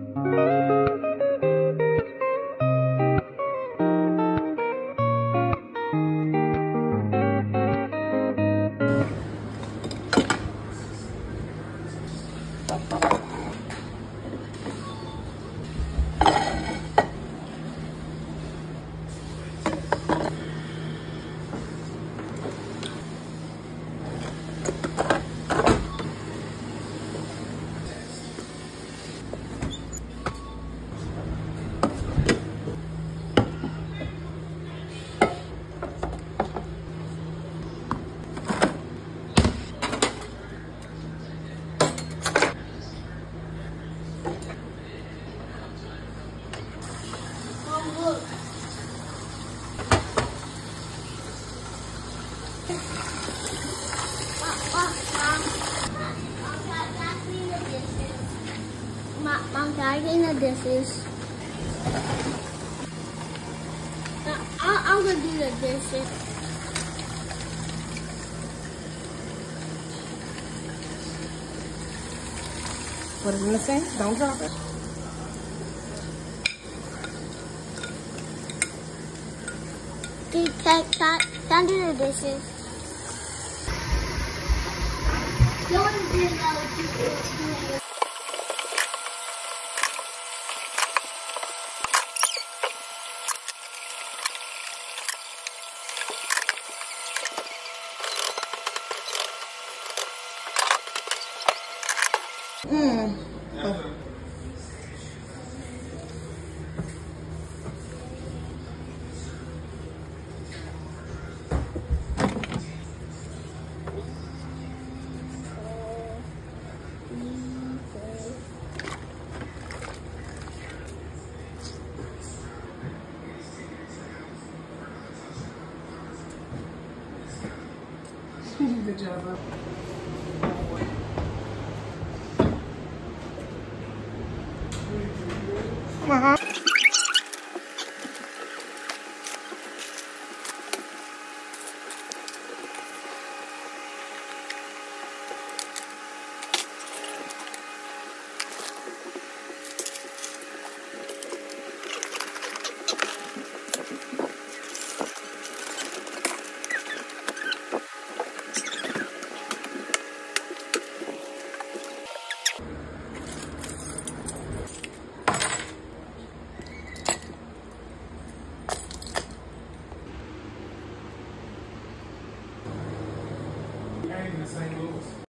Mom, can I clean the dishes? I'm gonna do the dishes. What is missing? Don't drop it. Can I do the dishes? Don't do that. Oh. Good job. Uh-huh.